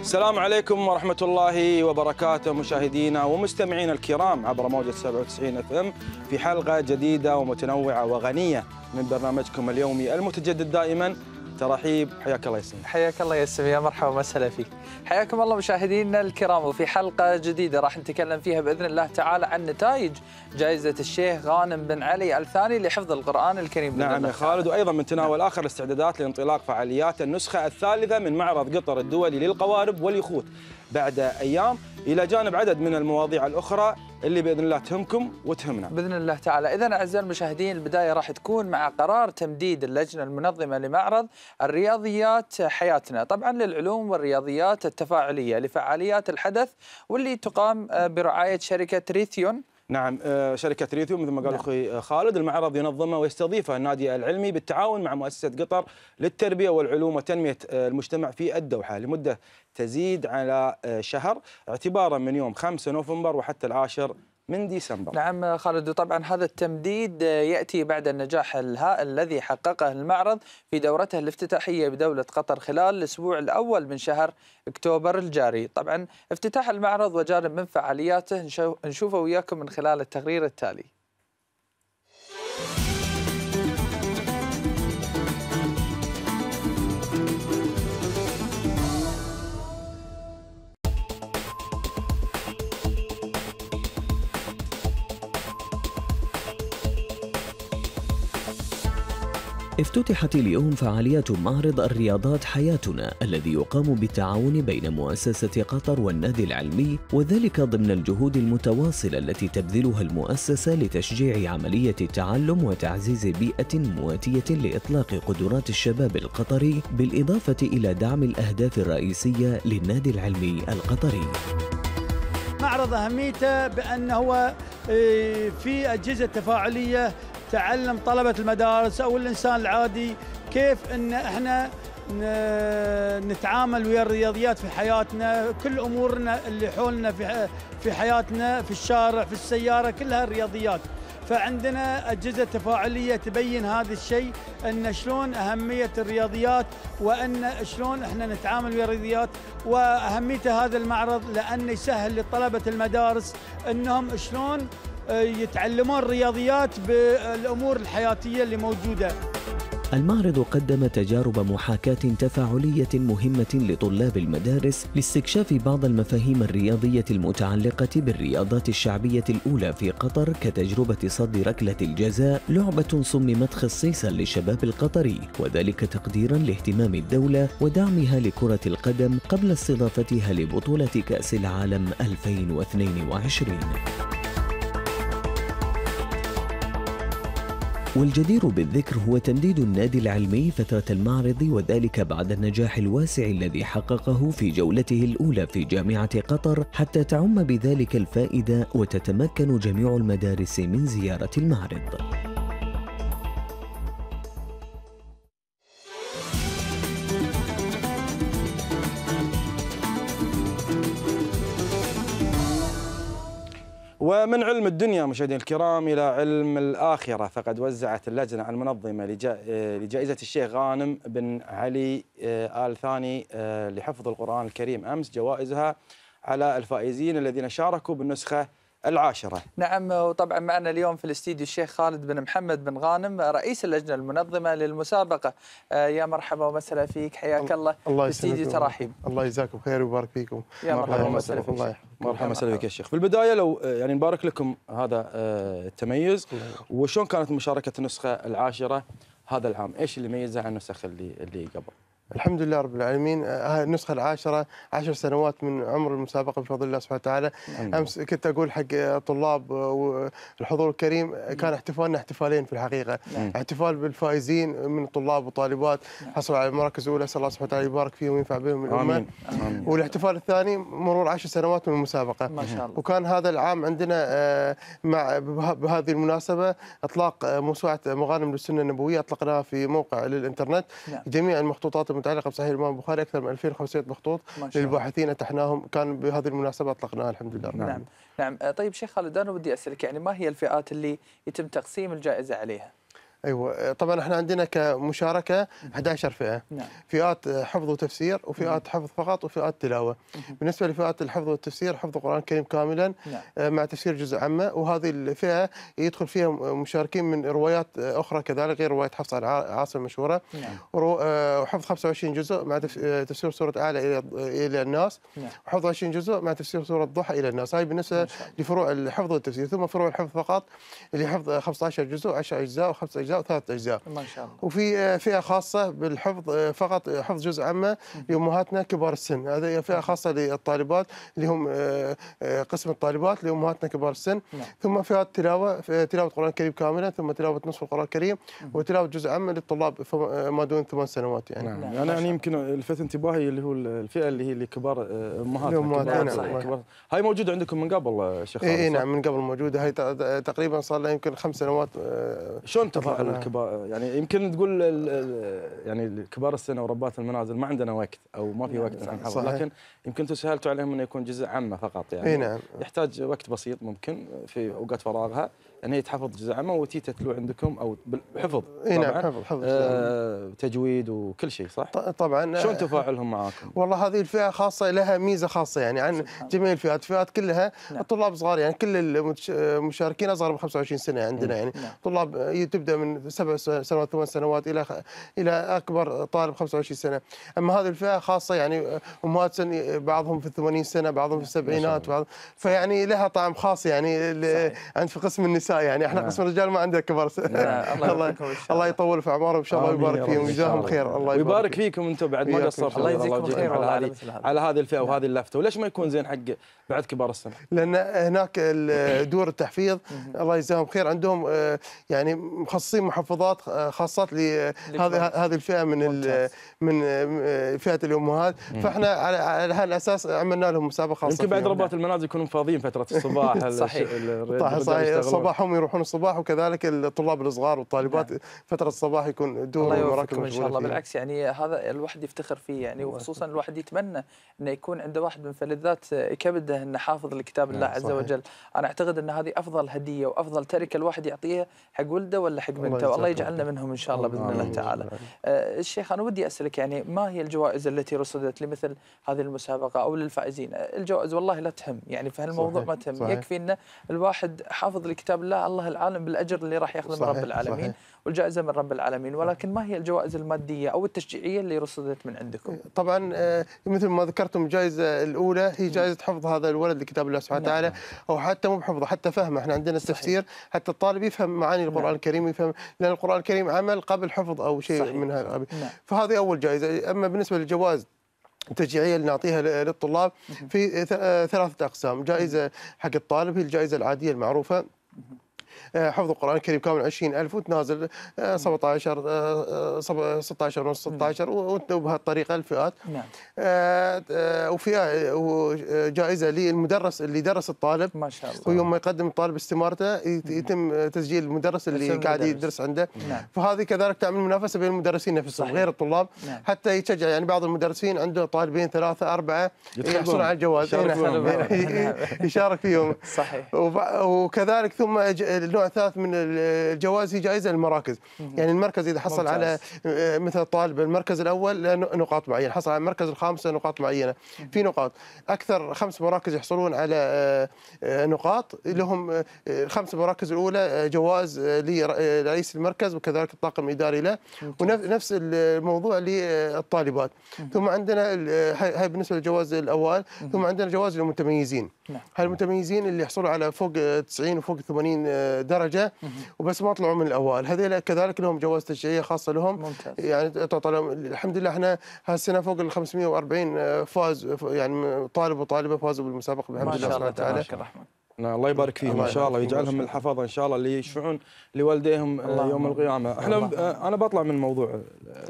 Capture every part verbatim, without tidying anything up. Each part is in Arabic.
السلام عليكم ورحمة الله وبركاته مشاهدينا ومستمعينا الكرام عبر موجة سبعة وتسعين إف إم في حلقة جديدة ومتنوعة وغنية من برنامجكم اليومي المتجدد دائما تراحيب. حياك الله ياسمين. حياك الله ياسمين، يا مرحبا ومسهلا فيك. حياكم الله مشاهدينا الكرام، وفي حلقة جديدة راح نتكلم فيها بإذن الله تعالى عن نتائج جائزة الشيخ غانم بن علي الثاني لحفظ القرآن الكريم. نعم يا خالد، وأيضا من تناول آخر الاستعدادات لانطلاق فعاليات النسخة الثالثة من معرض قطر الدولي للقوارب واليخوت بعد أيام، إلى جانب عدد من المواضيع الأخرى اللي بإذن الله تهمكم وتهمنا بإذن الله تعالى. إذن أعزائي المشاهدين، البداية راح تكون مع قرار تمديد اللجنة المنظمة لمعرض الرياضيات حياتنا طبعا للعلوم والرياضيات التفاعلية لفعاليات الحدث، واللي تقام برعاية شركة ريثيون. نعم، شركة ريثيون مثل ما قال أخوي نعم. خالد، المعرض ينظمه ويستضيفه النادي العلمي بالتعاون مع مؤسسة قطر للتربية والعلوم وتنمية المجتمع في الدوحة لمدة تزيد على شهر اعتبارا من يوم خمسة نوفمبر وحتى العاشر من ديسمبر. نعم خالد، طبعا هذا التمديد يأتي بعد النجاح الهائل الذي حققه المعرض في دورته الافتتاحية بدولة قطر خلال الأسبوع الأول من شهر أكتوبر الجاري. طبعا افتتاح المعرض وجانب من فعالياته نشوفه وياكم من خلال التقرير التالي. افتتحت اليوم فعاليات معرض الرياضات حياتنا الذي يقام بالتعاون بين مؤسسة قطر والنادي العلمي، وذلك ضمن الجهود المتواصلة التي تبذلها المؤسسة لتشجيع عملية التعلم وتعزيز بيئة مواتية لإطلاق قدرات الشباب القطري، بالإضافة إلى دعم الأهداف الرئيسية للنادي العلمي القطري. معرض أهميته بأنه في أجهزة تفاعلية تعلم طلبة المدارس أو الإنسان العادي كيف أن احنا نتعامل ويا الرياضيات في حياتنا، كل أمورنا اللي حولنا في حياتنا في الشارع في السيارة كلها الرياضيات، فعندنا أجهزة تفاعلية تبين هذا الشيء أن شلون أهمية الرياضيات وأن شلون احنا نتعامل ويا الرياضيات وأهمية هذا المعرض، لأنه يسهل لطلبة المدارس أنهم شلون يتعلمون الرياضيات بالأمور الحياتية اللي موجودة. المعرض قدم تجارب محاكاة تفاعلية مهمة لطلاب المدارس لاستكشاف بعض المفاهيم الرياضية المتعلقة بالرياضات الشعبية الأولى في قطر، كتجربة صد ركلة الجزاء، لعبة صممت خصيصا للشباب القطري وذلك تقديرا لاهتمام الدولة ودعمها لكرة القدم قبل استضافتها لبطولة كأس العالم ألفين واثنين وعشرين. والجدير بالذكر هو تمديد النادي العلمي فترة المعرض، وذلك بعد النجاح الواسع الذي حققه في جولته الأولى في جامعة قطر، حتى تعم بذلك الفائدة وتتمكن جميع المدارس من زيارة المعرض. ومن علم الدنيا مشاهدينا الكرام إلى علم الآخرة، فقد وزعت اللجنة المنظمة لجائزة الشيخ غانم بن علي آل ثاني لحفظ القرآن الكريم أمس جوائزها على الفائزين الذين شاركوا بالنسخة العاشرة. نعم، وطبعا معنا اليوم في الاستديو الشيخ خالد بن محمد بن غانم رئيس اللجنة المنظمة للمسابقة. يا مرحبا ومسهلا فيك، حياك الله في استديو تراحيب. الله يجزاكم خير ويبارك فيكم. يا مرحبا ومسهلا فيك. مرحبا وسهلا بك يا شيخ. في البداية لو يعني نبارك لكم هذا التميز، وشون كانت مشاركة النسخة العاشرة هذا العام؟ ايش اللي ميزها عن النسخ اللي اللي قبل؟ الحمد لله رب العالمين، هاي النسخة العاشرة عشر سنوات من عمر المسابقة بفضل الله سبحانه وتعالى. أمس كنت أقول حق طلاب والحضور الكريم، كان احتفالنا احتفالين في الحقيقة، احتفال بالفائزين من طلاب وطالبات حصلوا على المراكز الأولى، أسأل الله سبحانه وتعالى يبارك فيهم وينفع بهم الأمة، والاحتفال الثاني مرور عشر سنوات من المسابقة ما شاء الله. وكان هذا العام عندنا مع بهذه المناسبة إطلاق موسوعة مغانم للسنة النبوية، أطلقناها في موقع للإنترنت، جميع المخطوطات المتعلقه بصحيح الامام البخاري، اكثر من ألفين وخمسمئة مخطوط للباحثين اتحناهم، كان بهذه المناسبه اطلقناها الحمد لله. نعم نعم, نعم. طيب شيخ خالد، انا ودي اسالك يعني ما هي الفئات اللي يتم تقسيم الجائزه عليها؟ ايوه طبعا احنا عندنا كمشاركه إحدى عشرة فئه، نعم. فئات حفظ وتفسير وفئات حفظ فقط وفئات تلاوه. بالنسبه لفئات الحفظ والتفسير حفظ القران الكريم كاملا، نعم. مع تفسير جزء عامه، وهذه الفئه يدخل فيها مشاركين من روايات اخرى كذلك غير روايه حفص العاصي المشهوره، نعم. وحفظ خمسة وعشرين جزء مع تفسير سوره اعلى الى الناس، نعم. وحفظ عشرين جزء مع تفسير سوره الضحى الى الناس. هاي بالنسبه لفروع الحفظ والتفسير. ثم فروع الحفظ فقط اللي حفظ خمسة عشر جزء، عشرة اجزاء وخمسة اجزاء وثلاث اجزاء ما شاء الله. وفي فئه خاصه بالحفظ فقط حفظ جزء عامه لامهاتنا كبار السن، هذه فئه خاصه للطالبات اللي هم قسم الطالبات لامهاتنا كبار السن، نعم. ثم فئات تلاوه تلاوه القران الكريم كامله، ثم تلاوه نصف القران الكريم، وتلاوه جزء عام للطلاب ما دون ثمان سنوات يعني. نعم. يعني انا يمكن لفت انتباهي اللي هو الفئه اللي هي لكبار امهاتنا. هاي موجوده عندكم من قبل شيخ خالد؟ اي نعم من قبل موجوده، هاي تقريبا صار لها يمكن خمس سنوات. شلون تفاعل الكبار؟ يعني يمكن تقول يعني كبار السن وربات المنازل ما عندنا وقت او ما في وقت عن حظ، لكن يمكن تسهلتوا عليهم انه يكون جزء عامه فقط يعني. نعم. يحتاج وقت بسيط ممكن في اوقات فراغها ان هي تحفظ جزء عامه وتي تتلو عندكم او بالحفظ طبعا. نعم حفظ حفظ آه تجويد وكل شيء صح؟ طبعا. شلون تفاعلهم معاكم؟ والله هذه الفئه خاصه لها ميزه خاصه يعني عن جميع الفئات، الفئات كلها نعم. الطلاب صغار يعني كل المشاركين اصغر من خمسة وعشرين سنه عندنا يعني، نعم. طلاب تبدا من سبع سنوات ثمان سنوات الى الى اكبر طالب خمسة وعشرين سنه، اما هذه الفئه خاصه يعني امهات بعضهم في ثمانين سنه، بعضهم في السبعينات، بعض فيعني لها طعم خاص يعني عند في قسم النساء يعني احنا قسم الرجال ما عندنا كبار الله الله يطول في اعمارهم ان شاء الله ويبارك فيهم ويجزاهم خير الله ويبارك فيكم انتم بعد ما قصرتوا الله يجزيكم خير على هذه على هذه الفئه وهذه اللفته. وليش ما يكون زين حق بعد كبار السن؟ لان هناك دور التحفيظ الله يجزاهم خير عندهم يعني مخصصين محفظات خاصات لهذه هذه الفئه من من فئه الامهات، فاحنا على على هذا الاساس عملنا لهم مسابقه خاصه. يمكن بعد ربات المنازل يكونون فاضيين فتره الصباح صحيح صحيح الصباح هم يروحون الصباح، وكذلك الطلاب الصغار والطالبات نعم. فتره الصباح يكون دور المراكز ان شاء الله فيه. بالعكس يعني هذا الواحد يفتخر فيه يعني، وخصوصا الواحد يتمنى انه يكون عنده واحد من فلذات كبده انه حافظ لكتاب الله نعم. عز وجل. انا اعتقد ان هذه افضل هديه وافضل تركه الواحد يعطيها حق ولده ولا حق بنته، والله يجعلنا منهم ان شاء الله باذن الله تعالى. آه الشيخ انا ودي اسالك يعني ما هي الجوائز التي رصدت لمثل هذه المسابقه او للفائزين؟ الجوائز والله لا تهم يعني في هالموضوع ما تهم، يكفي ان الواحد حافظ لكتاب الله الله العالم بالاجر اللي راح ياخذه من رب العالمين والجائزه من رب العالمين، ولكن ما هي الجوائز الماديه او التشجيعيه اللي رصدت من عندكم؟ طبعا مثل ما ذكرتم الجائزه الاولى هي جائزه حفظ هذا الولد لكتاب الله سبحانه وتعالى، او حتى مو بحفظه حتى فهمه، احنا عندنا التفسير حتى الطالب يفهم معاني القران الكريم يفهم، لان القران الكريم عمل قبل حفظ او شيء من هذا، فهذه اول جائزه. اما بالنسبه للجوائز التشجيعيه اللي نعطيها للطلاب في ثلاثه اقسام، جائزه حق الطالب هي الجائزه العاديه المعروفه حفظ القرآن الكريم كامل عشرين ألف وتنازل سبعة عشر ستة عشر ونص ستة عشر وانتهوا بهالطريقه الفئات. نعم. وفئه وجائزه للمدرس اللي درس الطالب ما شاء الله، ويوم ما يقدم الطالب استمارته يتم تسجيل المدرس اللي قاعد يدرس عنده، نعم. فهذه كذلك تعمل منافسه بين المدرسين نفسهم غير الطلاب، نعم. حتى يشجع يعني بعض المدرسين عنده طالبين ثلاثه اربعه يحصلون على الجواز يشارك فيهم صحيح. وكذلك ثم النوع الثالث من الجوائز هي جائزه المراكز، يعني المركز اذا حصل ممتاز. على مثل طالب المركز الاول نقاط معينه، حصل على المركز الخامس نقاط معينه، في نقاط، اكثر خمس مراكز يحصلون على نقاط لهم الخمس مراكز الاولى جوائز لرئيس المركز وكذلك الطاقم الاداري له، ونفس الموضوع للطالبات، ثم عندنا هاي بالنسبه للجواز الاول، ثم عندنا جوائز للمتميزين، هاي المتميزين اللي يحصلوا على فوق تسعين وفوق ثمانين درجه وبس ما طلعوا من الاوائل، هذول كذلك لهم جوائز تشجيعيه خاصه لهم ممتاز. يعني تعطى لهم الحمد لله احنا هالسنه فوق ال خمسمئة وأربعين فاز يعني طالب وطالبه فازوا بالمسابقه بحمد الله سبحانه وتعالى. الله يبارك فيهم الله ان شاء الله ويجعلهم من الحفاظه ان شاء الله اللي يشفعون لوالديهم يوم القيامه. احنا الله. انا بطلع من موضوع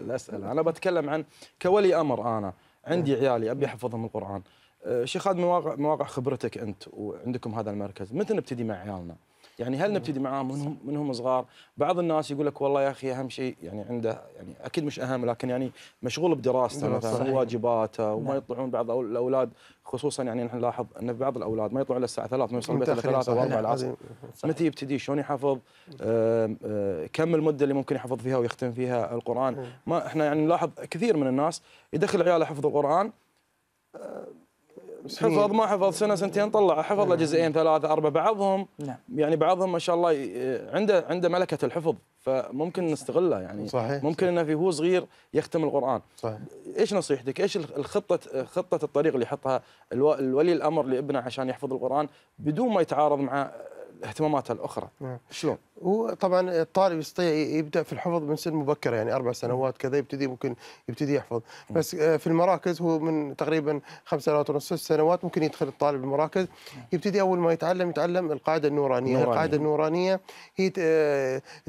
الاسئله، انا بتكلم عن كولي امر، انا عندي عيالي ابي احفظهم القران. شيخ خالد من واقع خبرتك انت وعندكم هذا المركز متى نبتدي مع عيالنا؟ يعني هل نبتدي معاهم منهم منهم صغار؟ بعض الناس يقول لك والله يا اخي اهم شيء يعني عنده يعني اكيد مش اهم لكن يعني مشغول بدراسته مثلا وواجباته وما يطلعون. بعض الاولاد خصوصا يعني نحن نلاحظ ان في بعض الاولاد ما يطلعون الا الساعه ثلاثة، ما يوصلون البيت ثلاثة او أربعة العصر. متى يبتدي؟ شلون يحفظ؟ آه آه كم المده اللي ممكن يحفظ فيها ويختم فيها القران؟ مم. ما احنا يعني نلاحظ كثير من الناس يدخل عياله حفظ القران، آه حفظ ما حفظ سنه سنتين طلع حفظ له جزئين ثلاثه اربعه. بعضهم نعم. يعني بعضهم ما شاء الله عنده عنده ملكه الحفظ، فممكن نستغلها يعني. صحيح. ممكن انه في هو صغير يختم القران. صحيح. ايش نصيحتك؟ ايش الخطه خطه الطريق اللي يحطها الولي الامر لابنه عشان يحفظ القران بدون ما يتعارض مع اهتماماته الاخرى؟ نعم. شلون؟ وطبعا الطالب يستطيع يبدا في الحفظ من سن مبكره، يعني اربع سنوات كذا يبتدي ممكن يبتدي يحفظ، بس في المراكز هو من تقريبا خمس سنوات ونص ست سنوات ممكن يدخل الطالب المراكز، يبتدي اول ما يتعلم يتعلم القاعده النورانيه، نورانية. القاعده النورانيه هي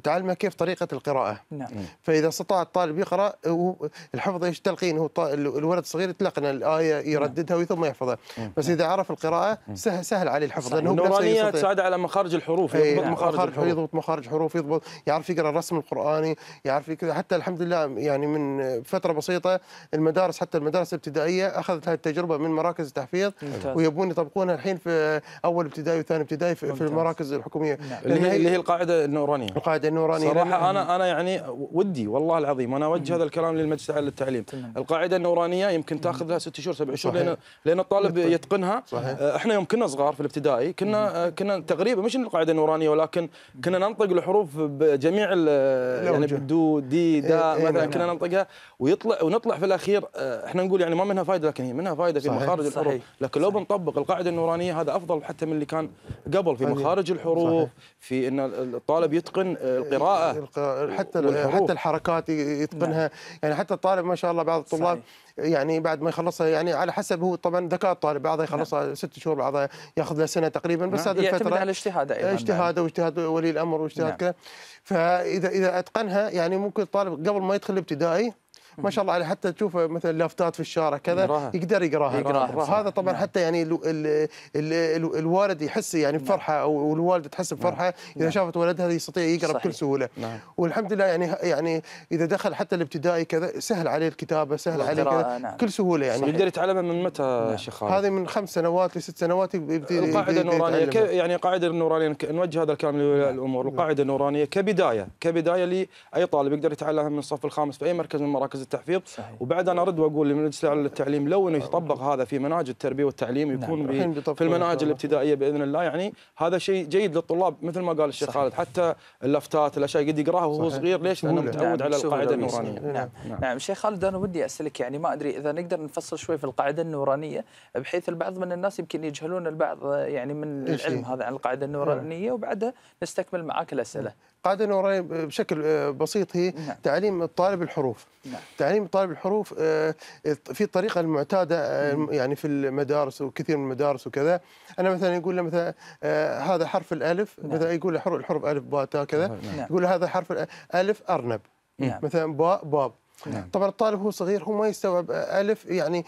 تعلمه كيف طريقه القراءه. نعم. فاذا استطاع الطالب يقرا الحفظ ايش تلقين، هو الولد الصغير يتلقن الايه يرددها ثم يحفظها، بس اذا عرف القراءه سهل, سهل عليه الحفظ لانه النورانيه تساعد على مخارج الحروف، يضبط مخارج الحروف، مخارج حروف، يضبط يعرف يقرا الرسم القراني، يعرف كذا. حتى الحمد لله يعني من فتره بسيطه المدارس حتى المدارس الابتدائيه اخذت هذه التجربه من مراكز التحفيظ ويبون يطبقونها الحين في اول ابتدائي وثاني ابتدائي في, في المراكز الحكوميه اللي هي, اللي هي القاعده النورانيه. القاعده النورانيه صراحه انا انا يعني ودي والله العظيم انا اوجه هذا الكلام للمجلس العالي للتعليم. القاعده النورانيه يمكن تاخذ لها ست شهور سبع شهور لان لان الطالب يتقنها. صحيح. احنا يوم كنا صغار في الابتدائي كنا كنا تقريبا مش القاعده النورانيه ولكن كنا ننطق الحروف بجميع يعني بدو دي دا مثلا كنا ننطقها ويطلع ونطلع في الاخير احنا نقول يعني ما منها فائده لكن هي منها فائده في مخارج الحروف. لكن لو بنطبق القاعده النورانيه هذا افضل حتى من اللي كان قبل في مخارج الحروف، في ان الطالب يتقن القراءه حتى حتى الحركات يتقنها. يعني حتى الطالب ما شاء الله بعض الطلاب يعني بعد ما يخلصها يعني على حسب هو طبعا ذكاء الطالب، بعضها يخلصها ست شهور بعضها ياخذ له سنه تقريبا، بس هذه الفتره على اجتهاد ايضا اجتهاد واجتهاد ولي الامر واجتهاد كذا. فاذا اذا اتقنها يعني ممكن الطالب قبل ما يدخل الابتدائي ما شاء الله عليه حتى تشوفه مثلا لافتات في الشارع كذا يقدر يقراها. هذا طبعا حتى يعني ال ال ال ال الوالد يحس يعني بفرحه او الوالده تحس بفرحه اذا شافت ولدها يستطيع يقرا بكل سهوله. والحمد لله يعني يعني اذا دخل حتى الابتدائي كذا سهل عليه الكتابه، سهل عليه كذا بكل سهوله يعني. يقدر يتعلمها من متى يا شيخ خالد؟ هذه من خمس سنوات لست سنوات يبتدي. القاعده النورانيه يعني القاعده النورانيه نوجه هذا الكلام لولي الامور، القاعده النورانيه كبدايه كبدايه لاي طالب يقدر يتعلمها من الصف الخامس في اي مركز من مراكز التحفيظ. وبعد انا ارد واقول للمجلس الاعلى للتعليم لو انه يطبق هذا في مناهج التربيه والتعليم يكون في المناهج الابتدائيه باذن الله، يعني هذا شيء جيد للطلاب مثل ما قال الشيخ خالد. حتى اللافتات الاشياء قد يقراها وهو صغير، ليش؟ لانه متعود على القاعده النورانيه. نعم نعم الشيخ خالد انا ودي اسالك يعني ما ادري اذا نقدر نفصل شوي في القاعده النورانيه بحيث البعض من الناس يمكن يجهلون البعض يعني من العلم هذا عن القاعده النورانيه، وبعدها نستكمل معاك الاسئله. القاعده النورانيه بشكل بسيط هي تعليم الطالب الحروف. نعم. تعليم طالب الحروف في الطريقه المعتاده يعني في المدارس وكثير من المدارس وكذا. انا مثلا يقول له مثلا هذا حرف الالف. نعم. مثلا يقول له الحرف الف باء تاء كذا. نعم. يقول له هذا حرف الالف ارنب. نعم. مثلا باء باب. نعم. طبعا الطالب هو صغير هو ما يستوعب الف، يعني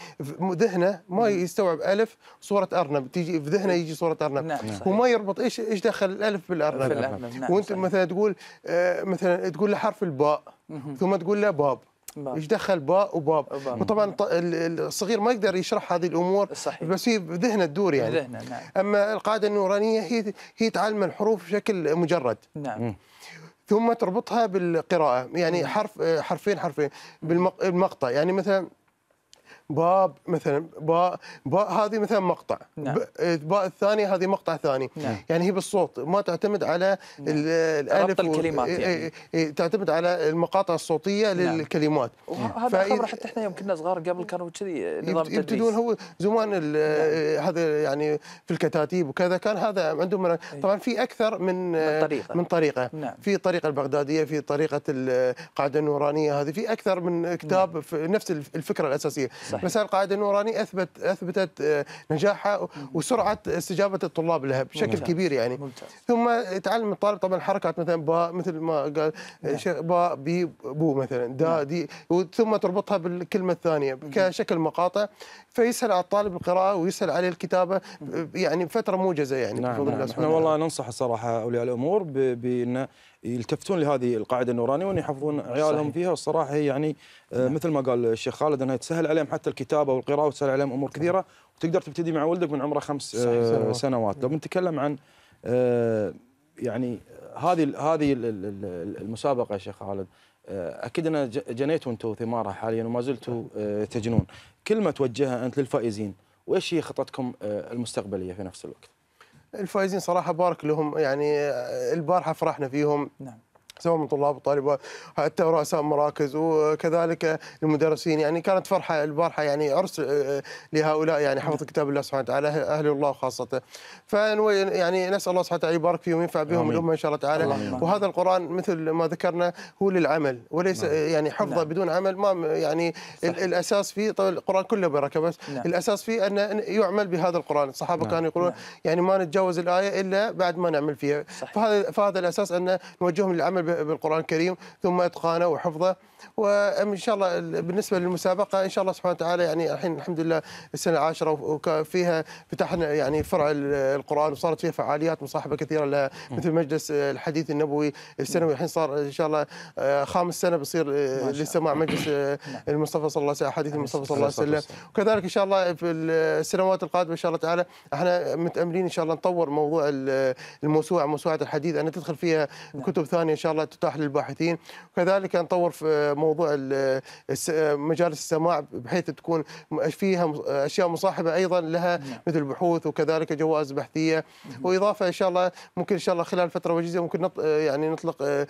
ذهنه ما يستوعب الف صوره ارنب تيجي في ذهنه يجي صوره ارنب. نعم. هو ما يربط ايش ايش دخل الالف بالارنب. نعم. وانت مثلا تقول مثلا تقول له حرف الباء ثم تقول له باب. ايش دخل باء وباب؟ وطبعا الصغير ما يقدر يشرح هذه الامور. صحيح. بس هي بذهنه تدور يعني. نعم. اما القاعده النورانيه هي هي تعلم الحروف بشكل مجرد. نعم. ثم تربطها بالقراءه، يعني حرف حرفين حرفين بالمقطع، يعني مثلا باب مثلا باء باء هذه مثلا مقطع. نعم. باء الثانيه هذه مقطع ثاني. نعم. يعني هي بالصوت ما تعتمد على. نعم. الالف الكلمات يعني. تعتمد على المقاطع الصوتيه. نعم. للكلمات. وهذا خبر حتى احنا يوم كنا صغار قبل كانوا كذي نظام تدريس يبتدون هو زمان. نعم. هذا يعني في الكتاتيب وكذا كان هذا عندهم طبعا في اكثر من من طريقه, من طريقة. نعم. في الطريقه البغداديه، في طريقه القاعده النورانيه، هذه في اكثر من كتاب. نعم. في نفس الفكره الاساسيه. صحيح. مسار القاعدة النورانية أثبت أثبتت نجاحها وسرعة استجابة الطلاب لها بشكل ممتاز. كبير يعني ممتاز. ثم يتعلم الطالب طبعا حركات مثلا باء مثل ما قال شيخ باء بي بو مثلا دا دي ثم تربطها بالكلمة الثانية كشكل مقاطع فيسهل على الطالب القراءة ويسهل عليه الكتابة يعني فترة موجزة يعني نعم بفضل نعم. الله احنا والله ننصح الصراحة أولياء الأمور بأن يلتفتون لهذه القاعدة النورانية وأن يحفظون عيالهم صحيح. فيها الصراحة يعني نعم. مثل ما قال الشيخ خالد أنها تسهل عليهم حتى الكتابة والقراءة وتسهل عليهم أمور كثيرة نعم. وتقدر تبتدي مع ولدك من عمره خمس صحيح. سنوات نعم. لو بنتكلم عن يعني هذه هذه المسابقة يا شيخ خالد أكيد أنا جنيتوا أنتم ثمارها حاليا وما زلتوا تجنون كلمة توجهها أنت للفائزين وإيش هي خططكم المستقبلية في نفس الوقت؟ الفائزين صراحة بارك لهم يعني البارحة فرحنا فيهم نعم سواء من طلاب وطالبات حتى رؤساء مراكز وكذلك المدرسين يعني كانت فرحه البارحه يعني عرس لهؤلاء يعني حفظ كتاب الله سبحانه وتعالى اهل الله خاصه فنوي يعني نسال الله سبحانه وتعالى يبارك فيهم وينفع بهم الامه ان شاء الله تعالى الله وهذا القران مثل ما ذكرنا هو للعمل وليس نعم. يعني حفظه نعم. بدون عمل ما يعني صحيح. الاساس فيه طبعا القران كله بركه بس نعم. الاساس فيه ان يعمل بهذا القران الصحابه نعم. كانوا يقولون نعم. يعني ما نتجاوز الايه الا بعد ما نعمل فيها فهذا فهذا الاساس ان نوجههم للعمل بالقرآن الكريم ثم إتقانه وحفظه وإن شاء الله بالنسبة للمسابقة إن شاء الله سبحانه وتعالى يعني الحين الحمد لله السنة العاشرة وفيها فتحنا يعني فرع القرآن وصارت فيها فعاليات مصاحبة كثيرة لها مثل مجلس الحديث النبوي السنوي الحين صار إن شاء الله خامس سنة بصير للسماع مجلس المصطفى صلى الله عليه وسلم حديث المصطفى صلى الله عليه وسلم وكذلك إن شاء الله في السنوات القادمة إن شاء الله تعالى احنا متأملين إن شاء الله نطور موضوع الموسوعة موسوعة الحديث أن تدخل فيها كتب ثانية إن شاء الله تتاح للباحثين وكذلك نطور في موضوع مجالس السماع بحيث تكون فيها أشياء مصاحبة أيضا لها مثل بحوث وكذلك جوائز بحثية وإضافة إن شاء الله ممكن إن شاء الله خلال فترة وجيزة ممكن نطلق يعني نطلق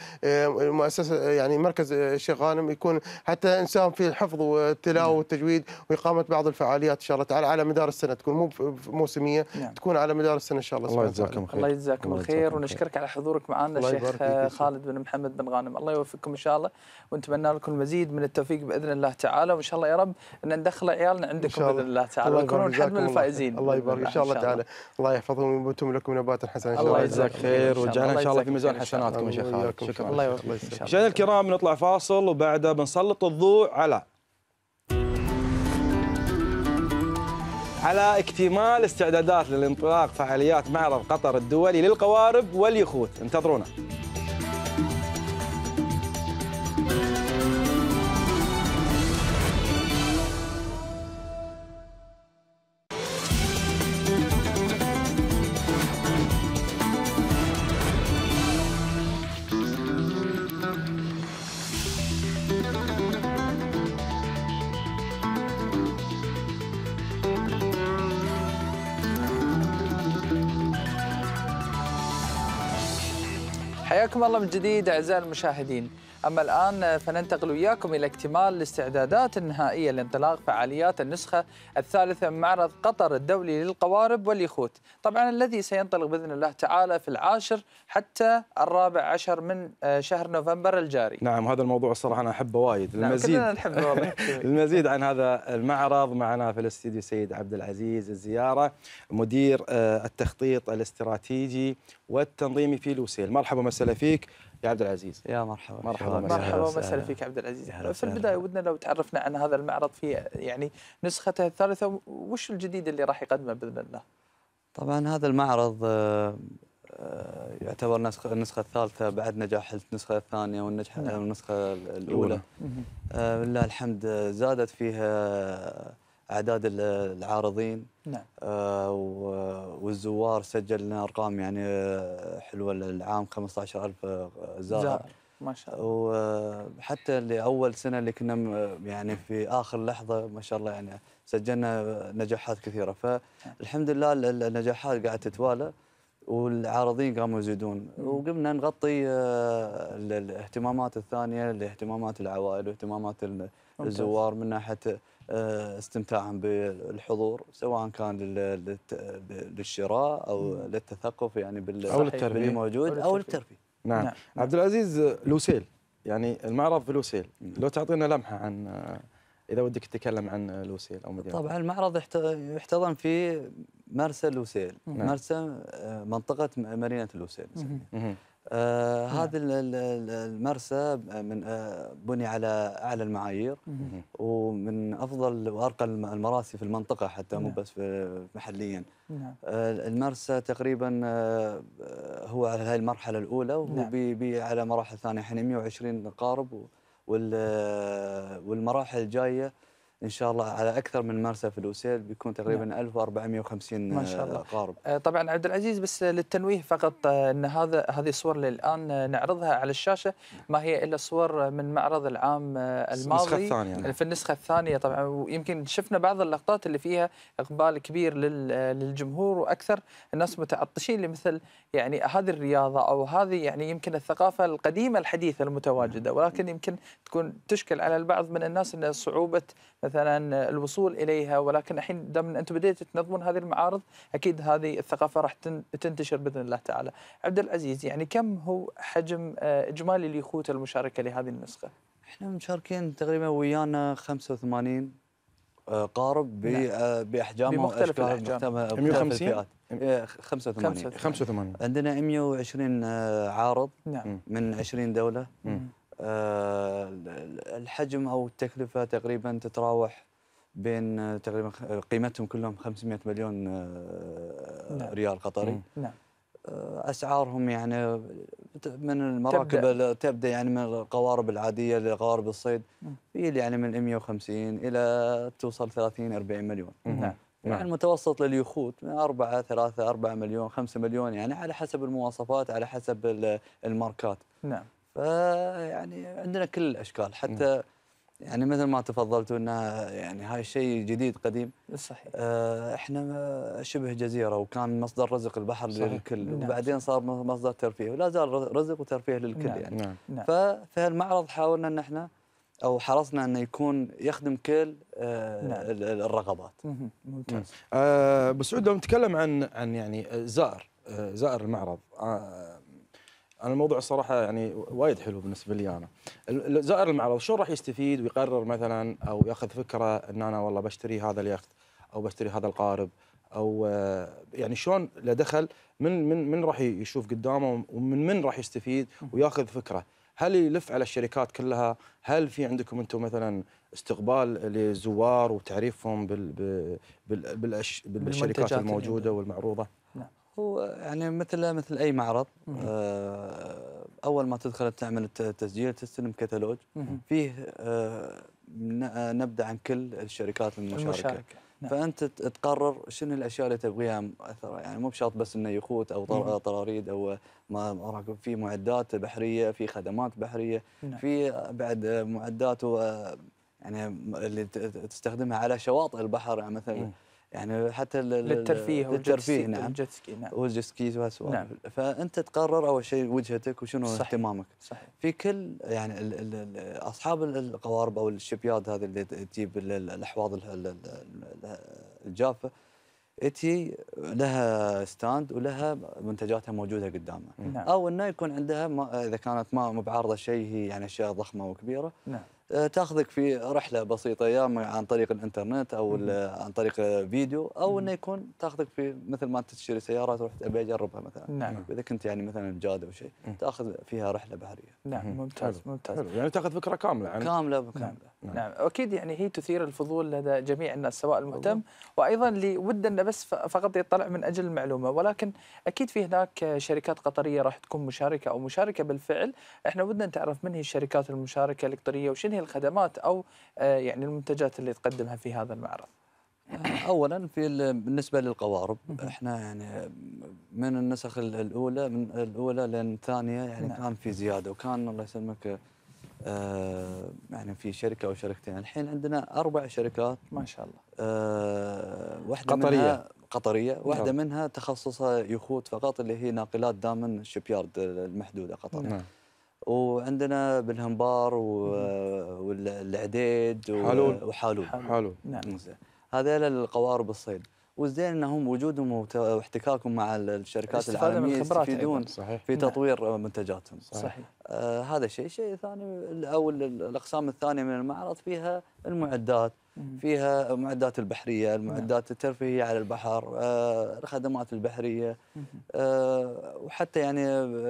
مؤسسة يعني مركز الشيخ غانم يكون حتى إنسان في الحفظ والتلاوة والتجويد وإقامة بعض الفعاليات إن شاء الله تعالى على مدار السنة تكون مو موسمية تكون على مدار السنة إن شاء الله الله يجزاكم خير الله يجزاكم الخير ونشكرك على حضورك معنا الشيخ خالد بن محمد بن غانم الله يوفقكم إن شاء الله ونتمنى لكم المزيد من التوفيق بإذن الله تعالى وإن شاء الله يا رب أن ندخل عيالنا عندكم بإذن الله تعالى ويكونون حد من الفائزين الله يبارك إن شاء الله تعالى الله يحفظهم وينبتهم لكم نباتا حسنا إن شاء الله الله يجزاك خير ويجعلنا إن شاء الله في ميزان حسناتكم يا شيخ خالد شكرا الله يوفقك مشاهدينا الكرام نطلع فاصل وبعدها بنسلط الضوء على على اكتمال استعدادات للانطلاق فعاليات معرض قطر الدولي للقوارب واليخوت انتظرونا حياكم الله من جديد أعزائي المشاهدين. أما الآن فننتقل وياكم إلى اكتمال الاستعدادات النهائية لانطلاق فعاليات النسخة الثالثة من معرض قطر الدولي للقوارب واليخوت طبعا الذي سينطلق بإذن الله تعالى في العاشر حتى الرابع عشر من شهر نوفمبر الجاري نعم هذا الموضوع الصراحة أنا أحبه وايد المزيد نعم كلنا نحبه والله المزيد عن هذا المعرض معنا في الاستديو سيد عبد العزيز الزبارة مدير التخطيط الاستراتيجي والتنظيمي في لوسيل مرحبا ومسهلا فيك يا عبد العزيز يا مرحبا مرحبا مرحبا ومسهلا فيك عبد العزيز في البدايه ودنا لو تعرفنا عن هذا المعرض في يعني نسخته الثالثه وش الجديد اللي راح يقدمه باذن الله طبعا هذا المعرض يعتبر النسخه الثالثه بعد نجاح النسخه الثانيه والنجاح النسخه الاولى لله الحمد زادت فيها اعداد العارضين نعم والزوار سجلنا ارقام يعني حلوه العام خمسة عشر ألف زائر ما شاء الله وحتى لاول سنه اللي كنا يعني في اخر لحظه ما شاء الله يعني سجلنا نجاحات كثيره فالحمد لله النجاحات قاعده تتوالى والعارضين قاموا يزيدون وقمنا نغطي الاهتمامات الثانيه لاهتمامات العوائل واهتمامات الزوار من ناحيه استمتاعهم بالحضور سواء كان للشراء او للتثقف يعني باللي موجود او للترفيه نعم. نعم عبد العزيز لوسيل يعني المعرض في لوسيل لو تعطينا لمحه عن إذا ودك تتكلم عن لوسيل أو مدينة. طبعا المعرض يحتضن في مرسى لوسيل. نعم. مرسى منطقة مدينة لوسيل. آه هذا المرسى من آه بني على أعلى المعايير ومن أفضل وأرقى المراسي في المنطقة حتى مو بس محليا. نعم. آه المرسى تقريبا آه هو على هذه المرحلة الأولى وهو نعم. بي بي على مراحل ثانية حين مئة وعشرين قارب والمراحل الجاية إن شاء الله على أكثر من مرسى في لوسيل بيكون تقريبا نعم. ألف وأربعمئة وخمسين ما شاء الله. قارب. طبعا عبد العزيز بس للتنويه فقط أن هذا هذه الصور اللي الآن نعرضها على الشاشة ما هي إلا صور من معرض العام الماضي يعني. في النسخة الثانية طبعا ويمكن شفنا بعض اللقطات اللي فيها إقبال كبير للجمهور وأكثر الناس متعطشين لمثل يعني هذه الرياضة أو هذه يعني يمكن الثقافة القديمة الحديثة المتواجدة ولكن يمكن تكون تشكل على البعض من الناس أن صعوبة مثلا الوصول اليها ولكن الحين دام انتم بديتوا تنظمون هذه المعارض اكيد هذه الثقافه راح تنتشر باذن الله تعالى. عبد العزيز يعني كم هو حجم اجمالي اليخوت المشاركه لهذه النسخه؟ احنا مشاركين تقريبا ويانا خمسة وثمانين قارب باحجامهم بمختلف الاحجام مئة وخمسين خمسة وثمانين خمسة وثمانين عندنا مئة وعشرين عارض نعم. من عشرين دوله. مم. الحجم أو التكلفة تقريبا تتراوح بين تقريبا قيمتهم كلهم خمسمئة مليون نعم. ريال قطري نعم. أسعارهم يعني من المراكب تبدأ, تبدأ يعني من القوارب العادية لقوارب الصيد يعني من مئة وخمسين إلى توصل ثلاثين أربعين مليون نعم. نعم. المتوسط لليخوت من أربعة ثلاثة أربعة مليون خمسة مليون يعني على حسب المواصفات على حسب الماركات نعم. يعني عندنا كل الاشكال حتى يعني مثل ما تفضلتوا انها يعني هاي شيء جديد قديم صحيح. احنا شبه جزيره وكان مصدر رزق البحر صحيح. للكل نعم. وبعدين صار مصدر ترفيه ولا زال رزق وترفيه للكل نعم. يعني نعم. ففي المعرض حاولنا ان احنا او حرصنا انه يكون يخدم كل نعم. الرغبات. ممتاز. أه بس عود لو نتكلم عن عن يعني زائر زائر المعرض أه أنا الموضوع الصراحة يعني وايد حلو بالنسبة لي أنا. زائر المعرض شلون راح يستفيد ويقرر مثلا أو ياخذ فكرة أن أنا والله بشتري هذا اليخت أو بشتري هذا القارب أو يعني شلون له دخل من من من راح يشوف قدامه ومن من راح يستفيد وياخذ فكرة. هل يلف على الشركات كلها؟ هل في عندكم أنتم مثلا استقبال للزوار وتعريفهم بال بال بالأش بالشركات الموجودة والمعروضة؟ هو يعني مثل مثل اي معرض آه اول ما تدخل تعمل التسجيل تستلم كتالوج فيه آه نبدا عن كل الشركات المشاركه نعم. فانت تقرر شنو الاشياء اللي تبغيها يعني مو بشرط بس انه يخوت او طراريد او مراكب في معدات بحريه في خدمات بحريه نعم. في بعد معدات يعني اللي تستخدمها على شواطئ البحر يعني مثلا مم. يعني حتى للترفيه والترفيه نعم والجتسكي نعم والجتسكي نعم. فانت تقرر اول شيء وجهتك وشنو صحيح. اهتمامك صحيح. في كل يعني ال ال ال اصحاب القوارب او الشبياد هذه اللي تجيب الاحواض الجافه تي لها ستاند ولها منتجاتها موجوده قدامها نعم. او انه يكون عندها ما اذا كانت ما مبعرضه شيء هي يعني اشياء ضخمه وكبيره نعم تاخذك في رحله بسيطه يا عن طريق الانترنت او عن طريق فيديو او انه يكون تاخذك في مثل ما تشتري سياره تروح ابي اجربها مثلا نعم. اذا كنت يعني مثلا بجاده او شيء تاخذ فيها رحله بحريه نعم ممتاز ممتاز يعني تاخذ فكره كامله عن كامله بكامله نعم. نعم اكيد يعني هي تثير الفضول لدى جميع الناس سواء المهتم وايضا اللي وده انه بس فقط يطلع من اجل المعلومه ولكن اكيد في هناك شركات قطريه راح تكون مشاركه او مشاركه بالفعل احنا ودنا نتعرف من هي الشركات المشاركه القطريه وشنو هي الخدمات او يعني المنتجات اللي تقدمها في هذا المعرض. اولا في بالنسبه للقوارب احنا يعني من النسخ الاولى من الاولى للثانيه يعني نعم. كان في زياده وكان الله يسلمك آه يعني في شركه او شركتين الحين عندنا اربع شركات ما شاء الله آه واحده قطريه منها قطريه واحده نعم. منها تخصصها يخوت فقط اللي هي ناقلات دامن الشيبيارد المحدوده قطر نعم. وعندنا بالهنبار والعديد وحالون حالون نعم هذول القوارب الصيد والزين انهم وجودهم واحتكاكهم مع الشركات العالميه يستفيدون في تطوير منتجاتهم. صحيح. آه هذا شيء، شيء ثاني او الاقسام الثانيه من المعرض فيها المعدات، فيها المعدات البحريه، المعدات الترفيهيه على البحر، آه الخدمات البحريه، آه وحتى يعني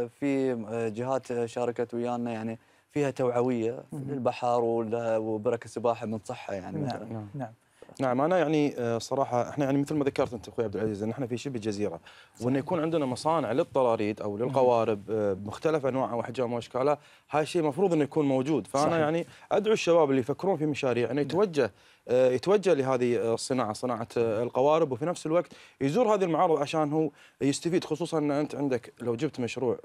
في جهات شاركت ويانا يعني فيها توعويه للبحر وبرك السباحه من صحه يعني. نعم نعم نعم. انا يعني صراحه احنا يعني مثل ما ذكرت انت اخوي عبد العزيز ان احنا في شبه جزيره، وان يكون عندنا مصانع للطراريد او للقوارب بمختلف انواعها واحجامها واشكالها، هذا الشيء المفروض انه يكون موجود. فانا صحيح. يعني ادعو الشباب اللي يفكرون في مشاريع انه يتوجه يتوجه لهذه الصناعه، صناعه القوارب، وفي نفس الوقت يزور هذه المعارض عشان هو يستفيد، خصوصا ان انت عندك لو جبت مشروع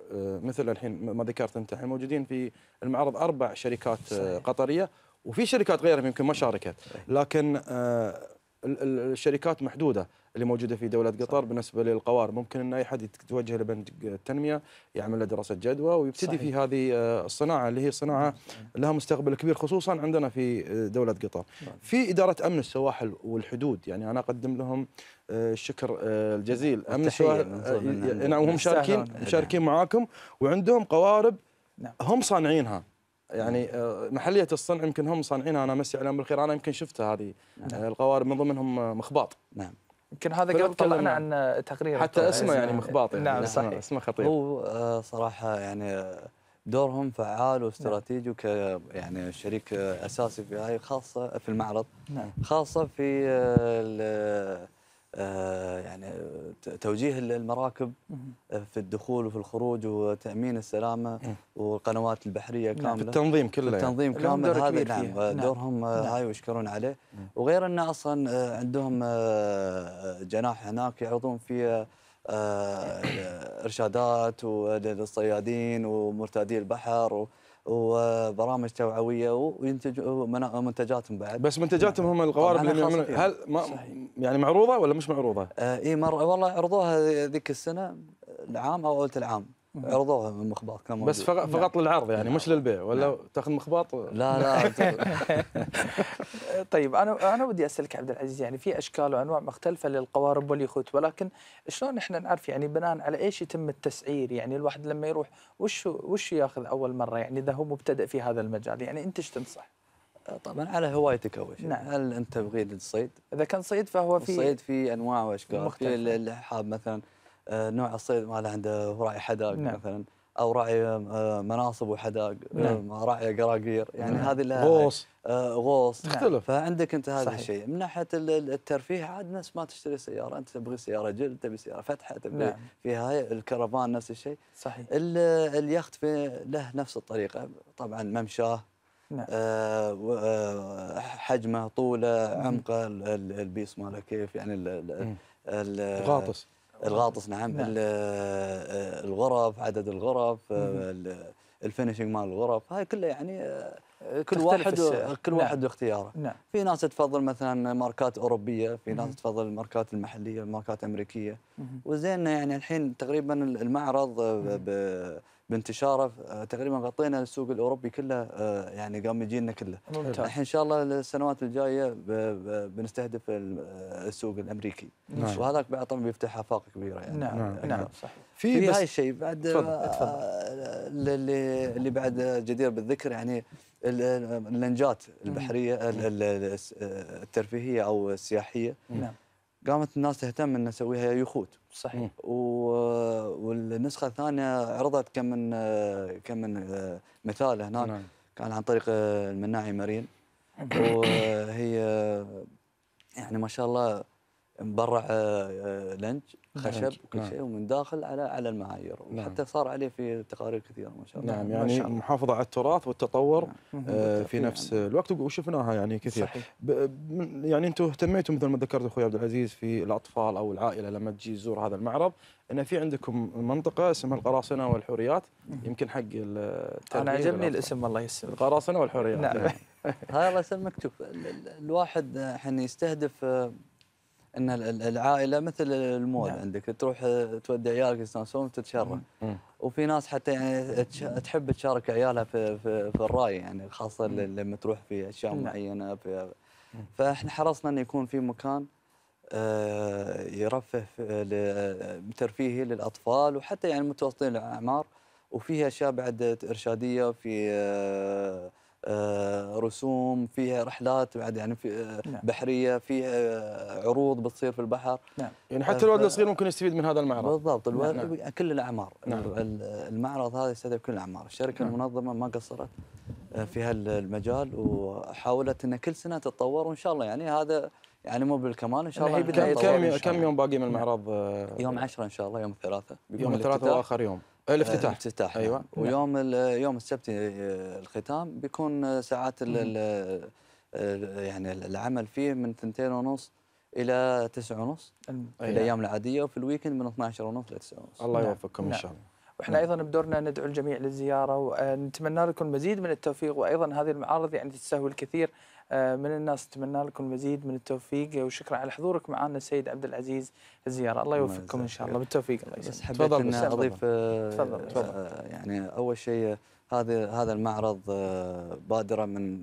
مثل الحين ما ذكرت انت، الحين موجودين في المعرض اربع شركات صحيح. قطريه، وفي شركات غيرهم يمكن ما شاركت، لكن الشركات محدوده اللي موجوده في دوله قطر بالنسبه للقوارب. ممكن ان اي حد يتوجه لبنك التنميه يعمل له دراسه جدوى ويبتدي في هذه الصناعه اللي هي صناعه لها مستقبل كبير، خصوصا عندنا في دوله قطر. في اداره امن السواحل والحدود يعني انا اقدم لهم الشكر الجزيل، امن السواحل نعم هم مشاركين مشاركين معاكم وعندهم قوارب هم صانعينها، يعني محلية الصنع يمكن هم صانعينها. أنا مسي عليهم بالخير، أنا يمكن شفتها هذه نعم. القوارب من ضمنهم مخباط. نعم يمكن هذا قبل طلعنا عن تقرير حتى اسمه يعني مخباط يعني. نعم صحيح اسمه خطير. هو صراحة يعني دورهم فعال واستراتيجي وك يعني شريك أساسي في هاي، خاصة في المعرض نعم. خاصة في يعني توجيه المراكب في الدخول وفي الخروج وتأمين السلامة والقنوات البحرية كاملة، في التنظيم كله في التنظيم يعني. كامل هذا نعم دورهم هاي ويشكرون عليه. وغير أنه أصلا عندهم جناح هناك يعرضون فيه إرشادات للصيادين ومرتادي البحر وبرامج توعويه وينتجوا منتجاتهم بعد. بس منتجاتهم هم القوارب اللي يعملون. هل ما يعني معروضه ولا مش معروضه؟ آه اي مره والله عرضوها ذيك السنه العام او اول العام عرضوها من مخباط كم بس فقط, فقط نعم. للعرض يعني نعم. مش للبيع ولا نعم. تاخذ مخباط لا لا طيب انا انا ودي اسالك عبد العزيز، يعني في اشكال وانواع مختلفه للقوارب واليخوت، ولكن شلون احنا نعرف يعني بناء على ايش يتم التسعير؟ يعني الواحد لما يروح وش وش ياخذ اول مره يعني اذا هو مبتدئ في هذا المجال؟ يعني انت ايش تنصح؟ طبعا على هوايتك اول شيء نعم. هل انت بغيت الصيد؟ اذا كان صيد فهو في الصيد في انواع واشكال، في اللي حاب مثلا نوع الصيد ماله عنده راعي حداق نعم. مثلا او راعي مناصب وحداق نعم. راعي قراقير يعني نعم. هذه لها غوص آه غوص تختلف نعم. فعندك انت هذا الشيء. من ناحيه الترفيه عاد ناس ما تشتري سياره، انت تبغي سياره جلد، تبي سياره فتحه، تبي نعم. في هاي الكرفان نفس الشيء صحيح. اليخت في له نفس الطريقه طبعا، ممشاه نعم. آه حجمه، طوله، عمقه، البيس ماله كيف يعني الغاطس الغاطس نعم, نعم. الغرف، عدد الغرف، الفينشنج مال الغرف، هاي كلها يعني كل واحد و... كل واحد نعم. واختياره نعم. في ناس تفضل مثلا ماركات اوروبيه، في ناس مم. تفضل الماركات المحليه، الماركات الامريكيه. وزين يعني الحين تقريبا المعرض ب... بانتشاره تقريبا غطينا السوق الاوروبي كله، يعني قام يجينا كله الحين. ان شاء الله السنوات الجايه ب... ب... بنستهدف السوق الامريكي نعم. وهذاك بعد طبعا بيفتح افاق كبيره يعني نعم يعني نعم صحيح. في هاي الشيء بعد تفضل. تفضل. اللي اللي بعد جدير بالذكر يعني اللنجات البحريه الترفيهيه او السياحيه نعم. قامت الناس تهتم ان نسويها يخوت صحيح. والنسخه الثانيه عرضت كم من كم من مثال هناك نعم. كان عن طريق المناعي مارين، وهي يعني ما شاء الله مبرع لنج خشب وكل نعم. شيء، ومن داخل على على المعايير نعم. وحتى صار عليه في تقارير كثيره ما شاء الله نعم يعني ما شاء الله. محافظه على التراث والتطور نعم. آه في نفس يعني. الوقت وشفناها يعني كثير صحيح. يعني انتم اهتميتم مثل ما ذكرت اخوي عبد العزيز في الاطفال او العائله لما تجي تزور هذا المعرض، ان في عندكم منطقه اسمها القراصنه والحوريات، يمكن حق انا عجبني الاسم والله يسلمك القراصنه والحوريات نعم هاي الله يسلمك. شوف الواحد الحين يستهدف ان العائله مثل المول نعم. عندك تروح تودي عيالك يستانسون وتتشرى، وفي ناس حتى يعني تحب تشارك عيالها في في, في الراي يعني، خاصه لما تروح في اشياء نعم. معينه في. فاحنا حرصنا انه يكون في مكان يرفه ترفيهي للأطفال وحتى يعني متوسطين الأعمار، وفيها أشياء بعد إرشادية، في رسوم، فيها رحلات بعد يعني في نعم. بحرية، فيها عروض بتصير في البحر. نعم. يعني حتى الولد الصغير ممكن يستفيد من هذا المعرض. بالضبط. الولد نعم. كل الأعمار. نعم. المعرض هذا يستهدف كل الأعمار. الشركة نعم. المنظمة ما قصرت في هالمجال، وحاولت أن كل سنة تتطور، وإن شاء الله يعني هذا يعني مو بالكمان ان شاء الله. كم كم, كم يوم باقي من المعرض؟ يوم عشرة ان شاء الله، يوم الثلاثاء. يوم الثلاثاء واخر يوم الافتتاح. الافتتاح ايوه نعم. ويوم يوم السبت الختام بيكون ساعات ال يعني العمل فيه من اثنتين ونص الى تسعة ونص في الايام العاديه، وفي الويكند من اثناعش ونص الى تسعة ونص. الله يوفقكم نعم. ان شاء الله. واحنا ايضا بدورنا ندعو الجميع للزياره، ونتمنى لكم المزيد من التوفيق، وايضا هذه المعارض يعني تستهوي الكثير من الناس. نتمنى لكم المزيد من التوفيق، وشكرا على حضورك معنا السيد عبد العزيز الزبارة. الله يوفقكم ان شاء الله بالتوفيق. الله يسلمك. بس حبيت ان اضيف تفضل. تفضل. يعني اول شيء هذا هذا المعرض بادره من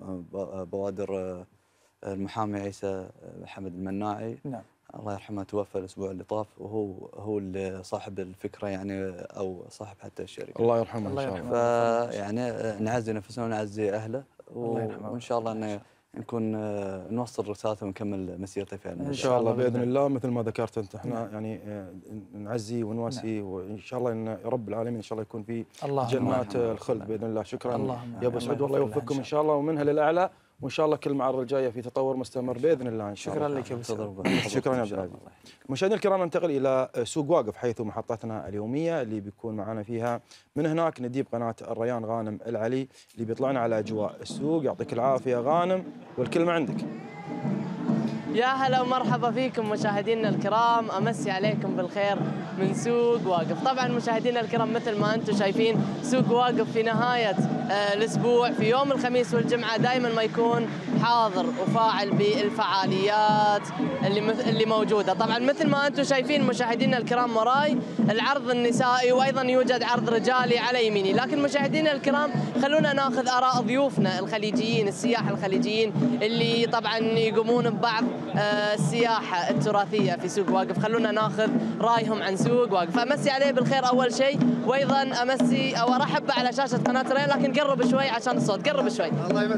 بوادر المحامي عيسى محمد المناعي، نعم الله يرحمه، توفى الاسبوع اللي طاف، وهو هو صاحب الفكره يعني، او صاحب حتى الشركه. الله يرحمه ان شاء الله. فيعني نعزي نفسنا ونعزي اهله، وان شاء الله انه نكون نوصل رسالته ونكمل مسيرته فعلا ان شاء الله باذن الله. مثل ما ذكرت انت، احنا نعم. يعني نعزي ونواسي نعم. وان شاء الله ان رب العالمين ان شاء الله يكون في جنات الخلد باذن الله. شكرا يا ابو سعود، والله يوفقكم ان شاء الله ومنها للاعلى، وان شاء الله كل المعارض الجايه في تطور مستمر باذن الله ان شاء الله. شكرا لك يا ابو سعود. شكرا يا عبد العزيز. مشاهدينا الكرام، ننتقل الى سوق واقف، حيث محطتنا اليوميه اللي بيكون معنا فيها من هناك نديب قناه الريان غانم العلي اللي بيطلعنا على اجواء السوق. يعطيك العافيه غانم والكلمه عندك. يا هلا ومرحبا فيكم مشاهدينا الكرام، امسي عليكم بالخير من سوق واقف. طبعا مشاهدينا الكرام، مثل ما انتم شايفين سوق واقف في نهايه الاسبوع في يوم الخميس والجمعه دائما ما يكون حاضر وفاعل بالفعاليات اللي اللي موجوده. طبعا مثل ما انتم شايفين مشاهدينا الكرام وراي العرض النسائي، وايضا يوجد عرض رجالي على يميني. لكن مشاهدينا الكرام، خلونا ناخذ اراء ضيوفنا الخليجيين، السياح الخليجيين اللي طبعا يقومون ببعض السياحه التراثيه في سوق واقف. خلونا ناخذ رايهم عن سوق واقف. امسي عليه بالخير اول شيء، وايضا امسي او ارحب على شاشه قناه ري، لكن قرب شوي عشان الصوت، قرب شوي.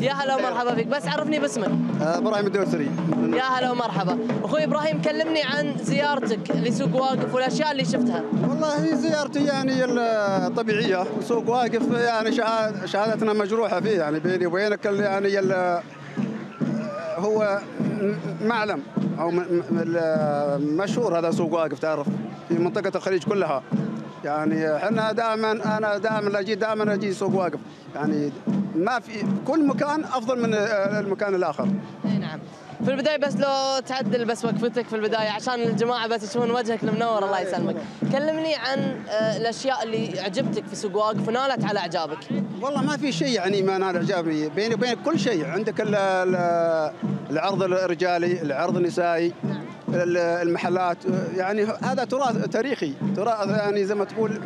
يا هلا ومرحبا فيك، بس عرفني باسمك. ابراهيم الدوسري. يا هلا ومرحبا اخوي ابراهيم، كلمني عن زيارتك لسوق واقف والاشياء اللي شفتها. والله هي زيارتي يعني الطبيعيه، وسوق واقف يعني شهادتنا مجروحه فيه يعني، بيني وبينك يعني هو معلم او مشهور هذا سوق واقف، تعرف في منطقه الخليج كلها يعني. احنا دائما انا دائما اجي دائما اجي سوق واقف يعني، ما في كل مكان افضل من المكان الاخر. اي نعم. في البدايه بس لو تعدل بس وقفتك في البدايه عشان الجماعه بس يشوفون وجهك المنور. الله يسلمك. كلمني عن الاشياء اللي عجبتك في سوق واقف ونالت على اعجابك. والله ما في شيء يعني ما نال اعجابي، بيني وبينك كل شيء عندك، العرض الرجالي، العرض النسائي، المحلات يعني، هذا تراث تاريخي، تراث يعني زي ما تقول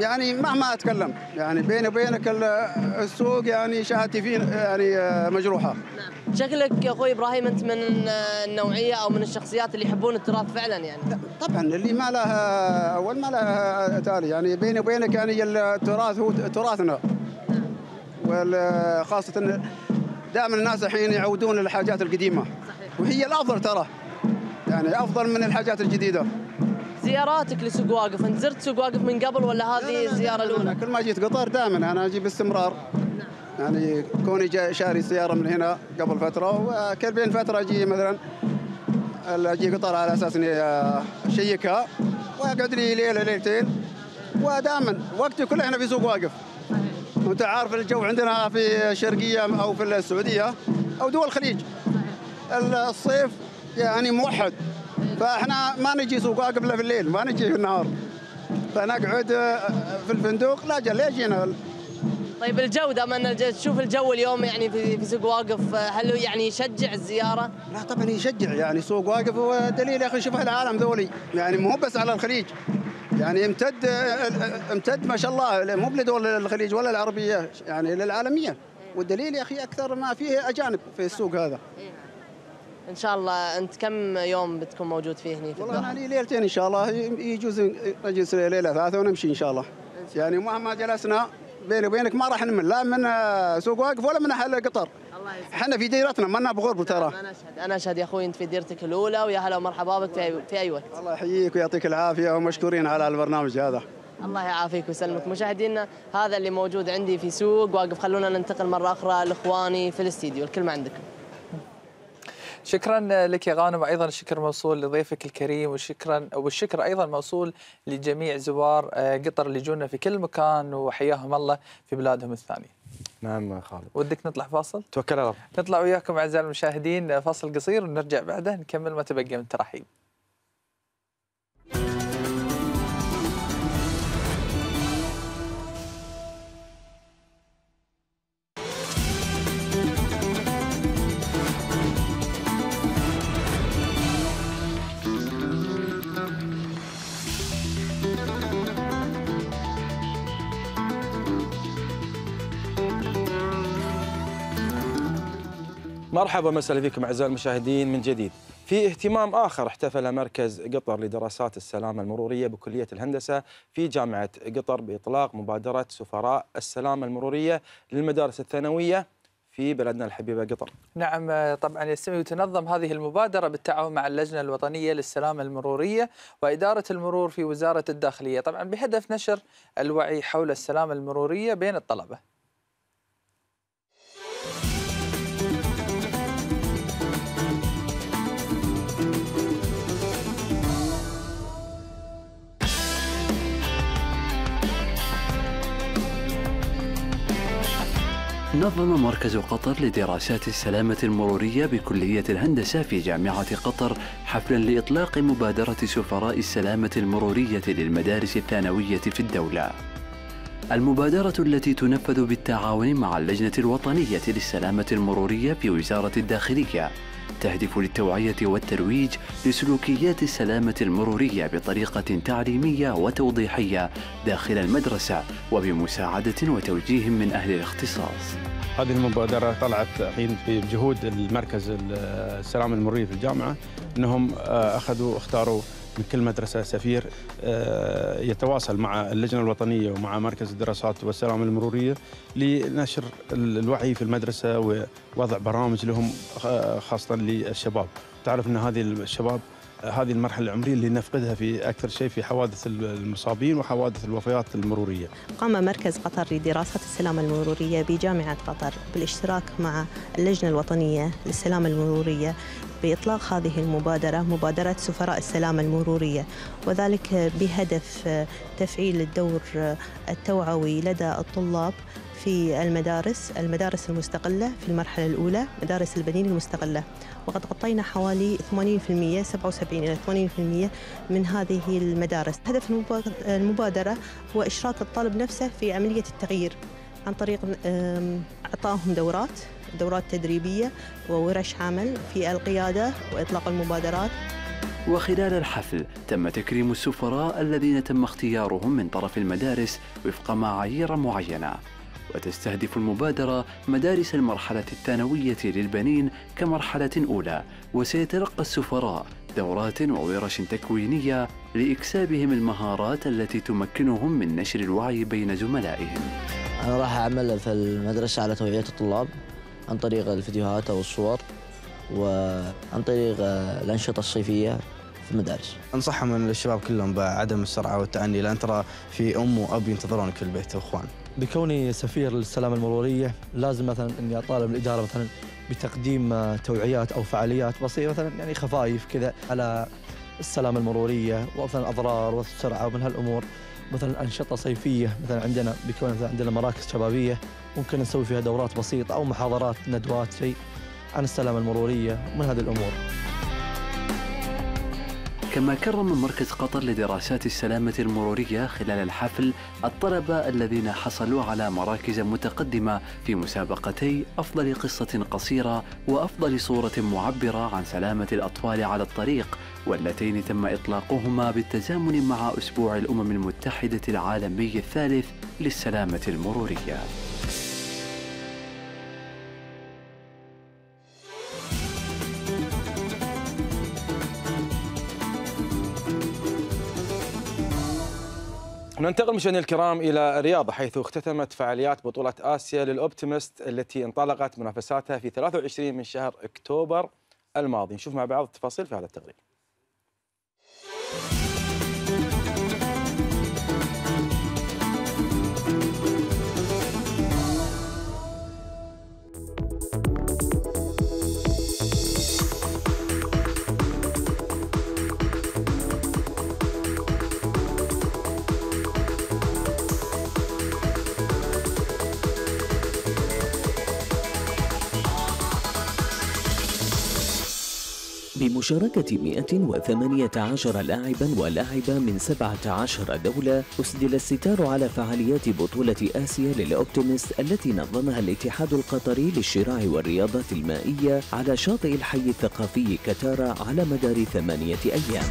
يعني مهما اتكلم يعني، بيني وبينك السوق يعني شهادتي فيه يعني مجروحه. نعم. شكلك يا اخوي ابراهيم انت من النوعيه او من الشخصيات اللي يحبون التراث فعلا يعني. طبعا اللي ما لها اول ما لها تالي يعني، بيني وبينك يعني التراث هو تراثنا. نعم. وخاصه دائما الناس الحين يعودون للحاجات القديمه. صحيح. وهي الافضل ترى يعني، افضل من الحاجات الجديده. زياراتك لسوق واقف، انت زرت سوق واقف من قبل ولا هذه الزياره الاولى؟ كل ما جيت قطر دائما انا اجي باستمرار. نعم. يعني كوني جاي شاري سياره من هنا قبل فتره، وكل بين فتره اجي مثلا اجي قطر على اساس اني اشيكها، واقعد لي ليله ليلتين، ودائما وقتي كله هنا في سوق واقف. وانت عارف الجو عندنا في الشرقيه او في السعوديه او دول الخليج الصيف يعني موحد، فاحنا ما نجي سوق واقف الا في الليل، ما نجي في النهار، فنقعد في الفندق. لا جل يجينا. طيب الجوده، ما تشوف الجو اليوم يعني في سوق واقف، هل يعني يشجع الزياره؟ لا طبعا يشجع يعني، سوق واقف هو دليل يا اخي. شوف العالم ذولي يعني، مو بس على الخليج يعني، امتد امتد ما شاء الله، مو لدول الخليج ولا العربيه يعني، للعالميه. والدليل يا اخي اكثر ما فيه اجانب في السوق هذا. ان شاء الله. انت كم يوم بتكون موجود فيه هنا في الدوحة؟ والله يعني ليلتين ان شاء الله، يجوز نجلس ليله ثلاثه ونمشي ان شاء الله. يعني مهما جلسنا بيني وبينك ما راح نمل، لا من سوق واقف ولا من اهل قطر. الله يسلمك، احنا في ديرتنا ما لنا بغربه ترى. انا اشهد انا اشهد يا اخوي، انت في ديرتك الاولى، ويا هلا ومرحبا بك في, في اي وقت. الله يحييك ويعطيك العافيه، ومشكورين على البرنامج هذا. الله يعافيك ويسلمك. مشاهدينا هذا اللي موجود عندي في سوق واقف. خلونا ننتقل مره اخرى لاخواني في الاستديو، الكلمه عندكم. شكرا لك يا غانم، وايضا الشكر موصول لضيفك الكريم، وشكرا والشكر ايضا موصول لجميع زوار قطر اللي جونا في كل مكان، وحياهم الله في بلادهم الثانيه. نعم خالد، ودك نطلع فاصل؟ توكل على الله. نطلع وياكم اعزائي المشاهدين فاصل قصير، ونرجع بعده نكمل ما تبقى من تراحيب. مرحبا مساء بكم اعزائي المشاهدين من جديد. في اهتمام اخر احتفل مركز قطر لدراسات السلامه المروريه بكليه الهندسه في جامعه قطر باطلاق مبادره سفراء السلامه المروريه للمدارس الثانويه في بلدنا الحبيبه قطر. نعم طبعا يا سمي، وتنظم هذه المبادره بالتعاون مع اللجنه الوطنيه للسلامه المروريه واداره المرور في وزاره الداخليه، طبعا بهدف نشر الوعي حول السلامه المروريه بين الطلبه. نظم مركز قطر لدراسات السلامة المرورية بكلية الهندسة في جامعة قطر حفلا لإطلاق مبادرة سفراء السلامة المرورية للمدارس الثانوية في الدولة. المبادرة التي تنفذ بالتعاون مع اللجنة الوطنية للسلامة المرورية في وزارة الداخلية تهدف للتوعية والترويج لسلوكيات السلامة المرورية بطريقة تعليمية وتوضيحية داخل المدرسة، وبمساعدة وتوجيه من أهل الاختصاص. هذه المبادرة طلعت حين في جهود المركز السلامة المرورية في الجامعة، أنهم أخذوا اختاروا من كل مدرسة سفير يتواصل مع اللجنة الوطنية ومع مركز الدراسات والسلامة المرورية لنشر الوعي في المدرسة ووضع برامج لهم خاصة للشباب. تعرف أن هذه الشباب هذه المرحلة العمرية اللي نفقدها في أكثر شيء في حوادث المصابين وحوادث الوفيات المرورية. قام مركز قطر لدراسات السلامة المرورية بجامعة قطر بالاشتراك مع اللجنة الوطنية للسلامة المرورية بإطلاق هذه المبادرة، مبادرة سفراء السلامة المرورية، وذلك بهدف تفعيل الدور التوعوي لدى الطلاب في المدارس المدارس المستقلة في المرحلة الأولى، مدارس البنين المستقلة. وقد غطينا حوالي ثمانين بالمئة سبعة وسبعين إلى ثمانين بالمئة من هذه المدارس. هدف المبادرة هو إشراك الطالب نفسه في عملية التغيير عن طريق إعطائهم دورات دورات تدريبية وورش عمل في القيادة وإطلاق المبادرات. وخلال الحفل تم تكريم السفراء الذين تم اختيارهم من طرف المدارس وفق معايير معينة، وتستهدف المبادرة مدارس المرحلة الثانوية للبنين كمرحلة أولى، وسيتلقى السفراء دورات وورش تكوينية لإكسابهم المهارات التي تمكنهم من نشر الوعي بين زملائهم. أنا راح أعمل في المدرسة على توعية الطلاب عن طريق الفيديوهات أو الصور، وعن طريق الأنشطة الصيفية في المدارس. أنصحهم من الشباب كلهم بعدم السرعة والتأني، لأن ترى في أم وأب ينتظرونك في البيت وإخوان. بكوني سفير للسلامة المرورية لازم مثلا إني أطالب الإدارة مثلا بتقديم توعيات أو فعاليات بسيطة، مثلا يعني خفايف كذا على السلامة المرورية ومثلا أضرار والسرعة ومن هالأمور. مثلا أنشطة صيفية مثلا عندنا، بيكون مثلا عندنا مراكز شبابية ممكن نسوي فيها دورات بسيطة أو محاضرات ندوات شيء عن السلامة المرورية ومن هذه الأمور. كما كرم مركز قطر لدراسات السلامة المرورية خلال الحفل الطلبة الذين حصلوا على مراكز متقدمة في مسابقتي أفضل قصة قصيرة وأفضل صورة معبرة عن سلامة الأطفال على الطريق، واللتين تم إطلاقهما بالتزامن مع أسبوع الأمم المتحدة العالمي الثالث للسلامة المرورية. ننتقل مشاهدينا الكرام إلى الرياض، حيث اختتمت فعاليات بطولة آسيا للأوبتيمست التي انطلقت منافساتها في ثلاثة وعشرين من شهر أكتوبر الماضي. نشوف مع بعض التفاصيل في هذا التقرير. بمشاركة مئة وثمانية عشر لاعبا ولاعبة من سبعة عشر دولة أسدل الستار على فعاليات بطولة آسيا للأوبتيمست التي نظمها الاتحاد القطري للشراع والرياضات المائية على شاطئ الحي الثقافي كتارا على مدار ثمانية أيام.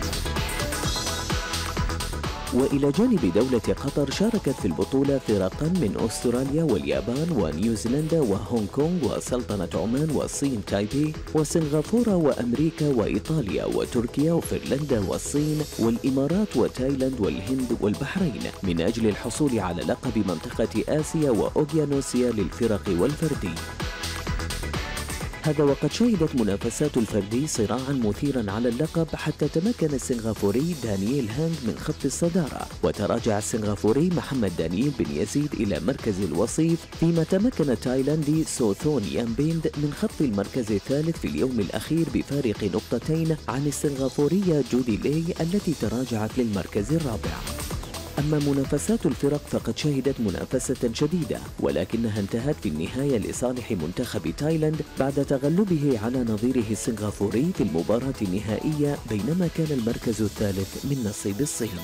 وإلى جانب دولة قطر شاركت في البطولة فرقا من أستراليا واليابان ونيوزيلندا وهونغ كونغ وسلطنة عمان والصين تايبي وسنغافورة وأمريكا وإيطاليا وتركيا وفنلندا والصين والإمارات وتايلاند والهند والبحرين من أجل الحصول على لقب منطقة آسيا وأوقيانوسيا للفرق والفردي. هذا وقد شهدت منافسات الفردي صراعا مثيرا على اللقب، حتى تمكن السنغافوري دانييل هانغ من خط الصدارة، وتراجع السنغافوري محمد دانيل بن يزيد إلى مركز الوصيف، فيما تمكن التايلاندي سوثون يامبيند من خط المركز الثالث في اليوم الأخير بفارق نقطتين عن السنغافورية جودي لي التي تراجعت للمركز الرابع. أما منافسات الفرق فقد شهدت منافسة شديدة، ولكنها انتهت في النهاية لصالح منتخب تايلاند بعد تغلبه على نظيره السنغافوري في المباراة النهائية، بينما كان المركز الثالث من نصيب الصين.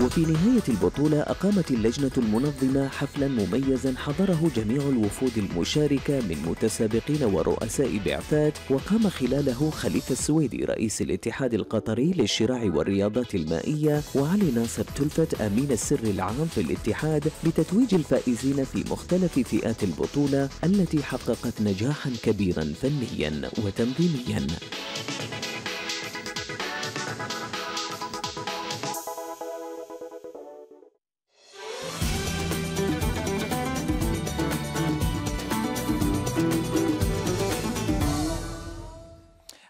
وفي نهاية البطولة أقامت اللجنة المنظمة حفلا مميزا حضره جميع الوفود المشاركة من متسابقين ورؤساء بعثات، وقام خلاله خليفة السويدي رئيس الاتحاد القطري للشراع والرياضات المائية، وعلي ناصر تلفت أمين السر العام في الاتحاد بتتويج الفائزين في مختلف فئات البطولة التي حققت نجاحا كبيرا فنيا وتنظيميا.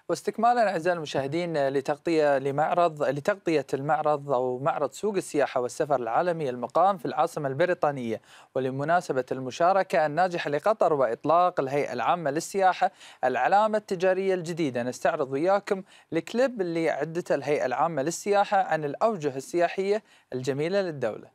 واستكمالا اعزائي المشاهدين لتغطيه لمعرض لتغطيه المعرض او معرض سوق السياحه والسفر العالمي المقام في العاصمه البريطانيه، ولمناسبه المشاركه الناجحه لقطر واطلاق الهيئه العامه للسياحه العلامه التجاريه الجديده، نستعرض وياكم الكليب اللي عدته الهيئه العامه للسياحه عن الاوجه السياحيه الجميله للدوله.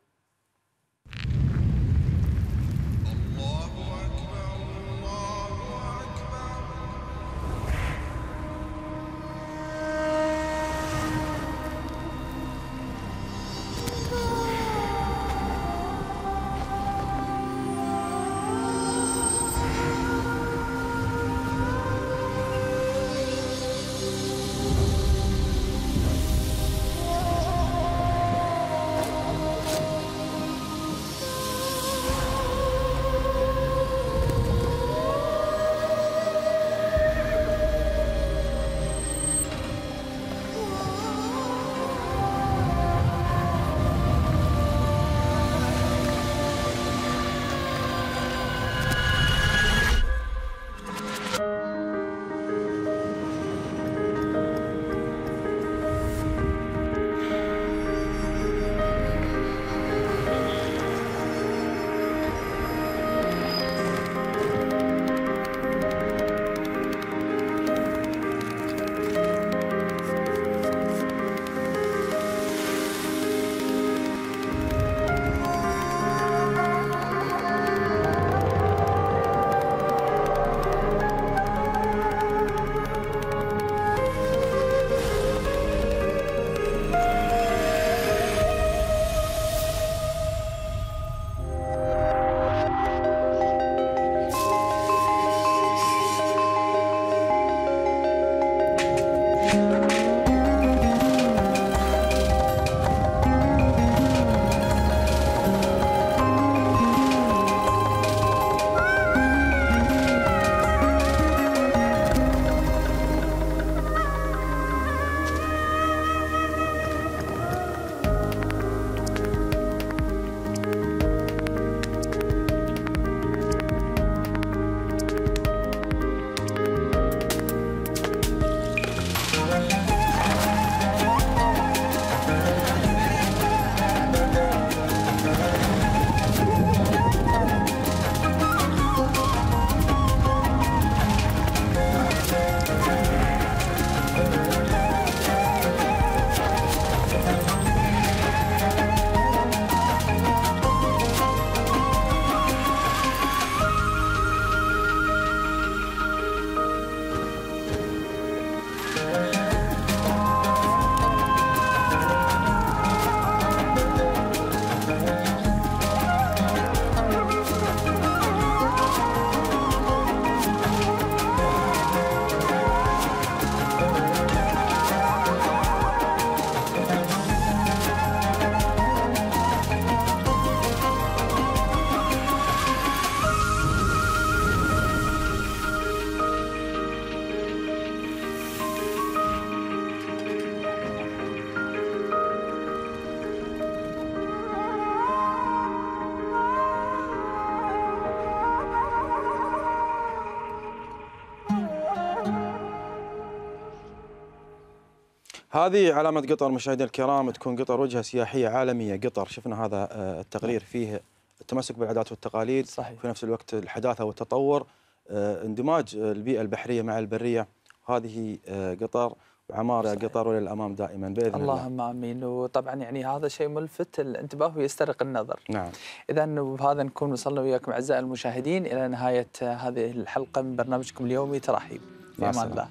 هذه علامة قطر مشاهدينا الكرام، تكون قطر وجهة سياحية عالمية. قطر شفنا هذا التقرير فيه التمسك بالعادات والتقاليد، صحيح. في نفس الوقت الحداثة والتطور، اندماج البيئة البحرية مع البرية. هذه قطر وعمارة قطر وللأمام دائما بإذن الله. اللهم آمين. وطبعا يعني هذا شيء ملفت الانتباه ويسترق النظر. نعم. إذا وبهذا نكون وصلنا وياكم أعزائي المشاهدين إلى نهاية هذه الحلقة من برنامجكم اليومي تراحيب. في أمان الله.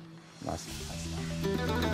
مع السلامة.